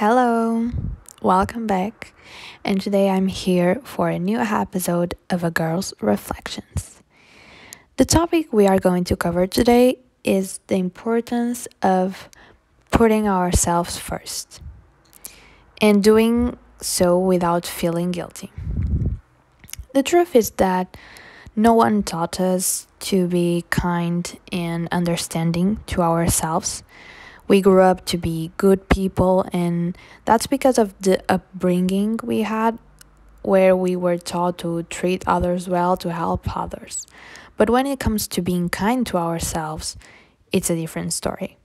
Hello, welcome back, and today I'm here for a new episode of A Girl's Reflections. The topic we are going to cover today is the importance of putting ourselves first and doing so without feeling guilty. The truth is that no one taught us to be kind and understanding to ourselves. We grew up to be good people, and that's because of the upbringing we had, where we were taught to treat others well, to help others. But when it comes to being kind to ourselves, it's a different story.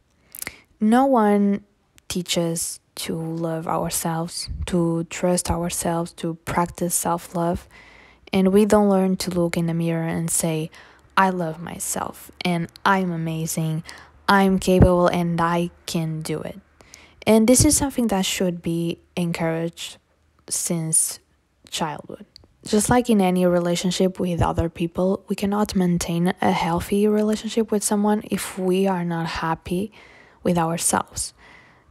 No one teaches to love ourselves, to trust ourselves, to practice self-love, and we don't learn to look in the mirror and say, I love myself, and I'm amazing, I'm capable, and I can do it. And this is something that should be encouraged since childhood. Just like in any relationship with other people, we cannot maintain a healthy relationship with someone if we are not happy with ourselves.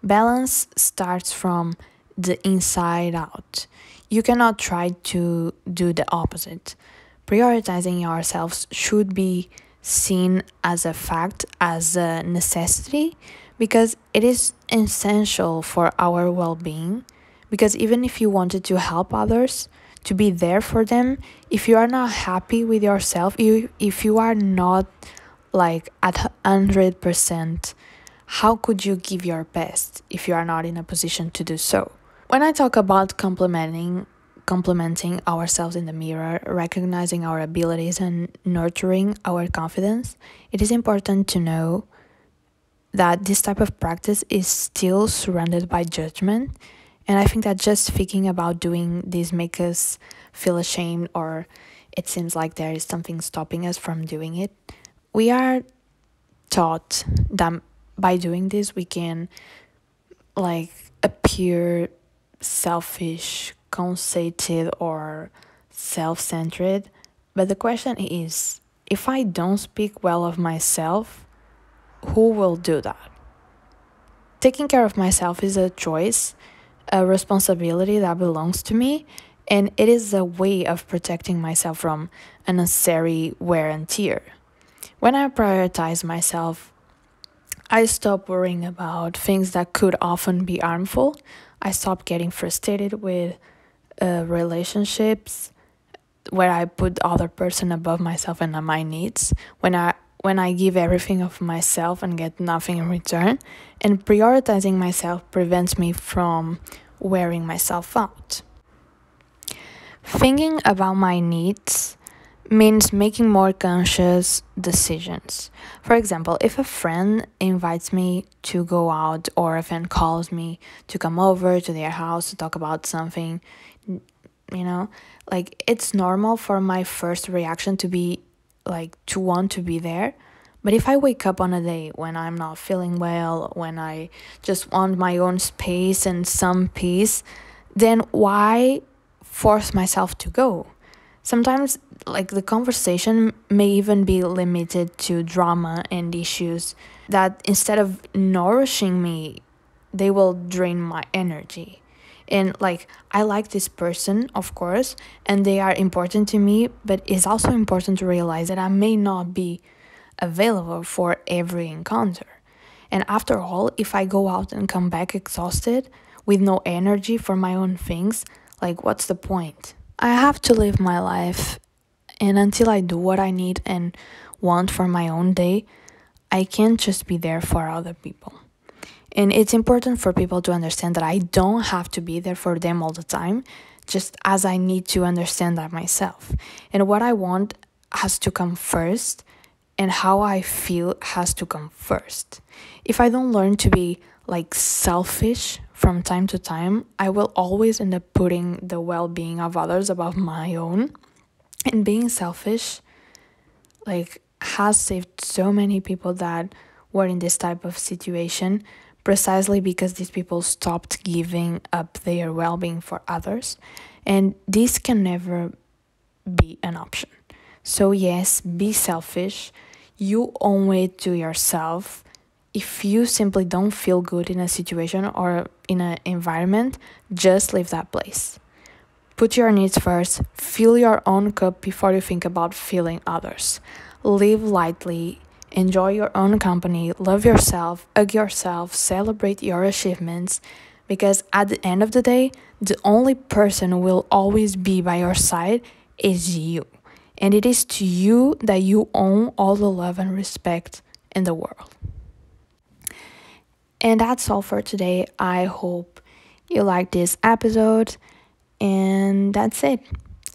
Balance starts from the inside out. You cannot try to do the opposite. Prioritizing ourselves should be seen as a fact, as a necessity, because it is essential for our well-being. Because even if you wanted to help others, to be there for them, if you are not happy with yourself, if you are not like at 100%, how could you give your best if you are not in a position to do so? When I talk about complimenting ourselves in the mirror, recognizing our abilities and nurturing our confidence, it is important to know that this type of practice is still surrounded by judgment. And I think that just thinking about doing this makes us feel ashamed, or it seems like there is something stopping us from doing it. We are taught that by doing this we can like appear selfish, conceited, or self-centered. But the question is, if I don't speak well of myself, who will do that? Taking care of myself is a choice, a responsibility that belongs to me, and it is a way of protecting myself from unnecessary wear and tear. When I prioritize myself, I stop worrying about things that could often be harmful. I stop getting frustrated with relationships where I put the other person above myself and my needs, when I give everything of myself and get nothing in return. And prioritizing myself prevents me from wearing myself out. Thinking about my needs means making more conscious decisions. For example, if a friend invites me to go out, or a friend calls me to come over to their house to talk about something, it's normal for my first reaction to be to want to be there. But if I wake up on a day when I'm not feeling well, when I just want my own space and some peace, then why force myself to go? Sometimes the conversation may even be limited to drama and issues that, instead of nourishing me, they will drain my energy. And I like this person, of course, and they are important to me, but it's also important to realize that I may not be available for every encounter. And after all, if I go out and come back exhausted with no energy for my own things, what's the point? I have to live my life, and until I do what I need and want for my own day, I can't just be there for other people. And it's important for people to understand that I don't have to be there for them all the time, just as I need to understand that myself. And what I want has to come first, and how I feel has to come first. If I don't learn to be selfish from time to time, I will always end up putting the well-being of others above my own. And being selfish has saved so many people that were in this type of situation, precisely because these people stopped giving up their well-being for others. And this can never be an option. So yes, be selfish. You own it to yourself. if you simply don't feel good in a situation or in an environment, just leave that place. Put your needs first, fill your own cup before you think about filling others. Live lightly, enjoy your own company, love yourself, hug yourself, celebrate your achievements, because at the end of the day, the only person who will always be by your side is you. And it is to you that you own all the love and respect in the world. And that's all for today. I hope you liked this episode. And that's it.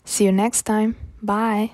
See you next time. Bye.